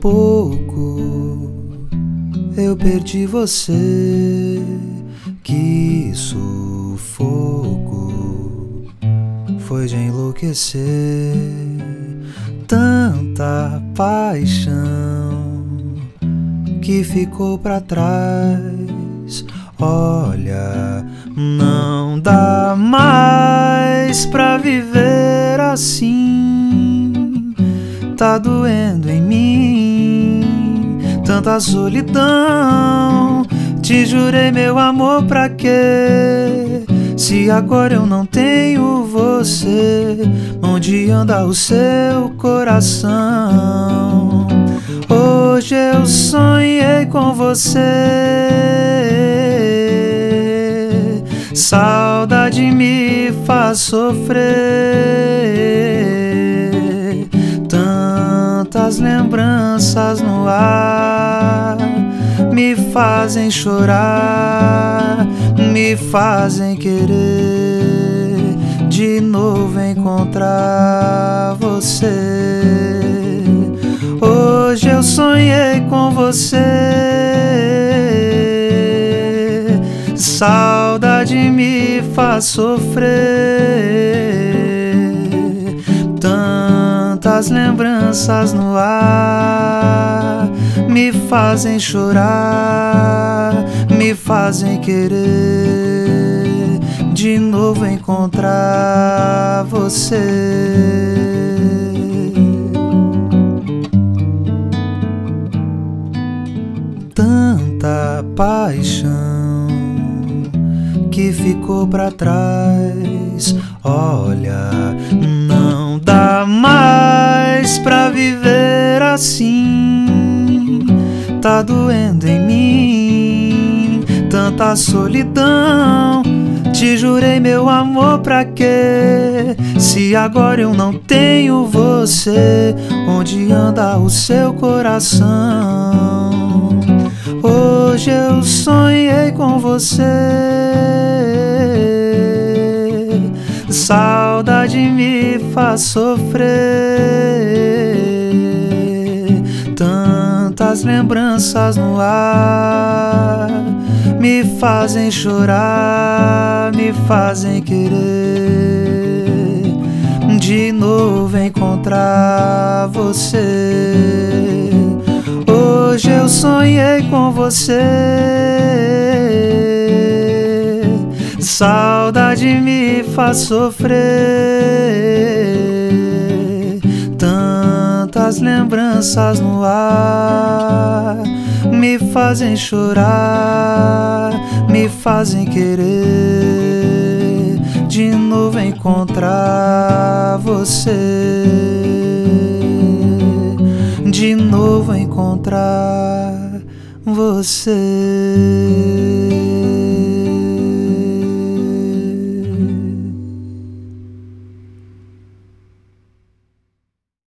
pouco eu perdi você, que sufoco foi de enlouquecer. Tanta paixão que ficou pra trás, olha, não dá mais pra viver assim, tá doendo em mim, tanta solidão. Te jurei meu amor, pra quê? Se agora eu não tenho você, onde anda o seu coração? Hoje eu sonhei com você, saudade me faz sofrer, tantas lembranças no ar me fazem chorar, me fazem querer de novo encontrar você. Hoje eu sonhei com você, saudade me faz sofrer, tantas lembranças no ar me fazem chorar, me fazem querer de novo encontrar você. Tanta paixão que ficou pra trás, olha, não dá mais pra viver assim, tá doendo em mim, tanta solidão. Te jurei meu amor, pra quê? Se agora eu não tenho você, onde anda o seu coração? Hoje eu sonhei com você, saudade me faz sofrer, tantas lembranças no ar me fazem chorar, me fazem querer de novo encontrar você. Hoje eu sonhei com você, saudade me faz sofrer, tantas lembranças no ar me fazem chorar, me fazem querer de novo encontrar você, de novo encontrar você.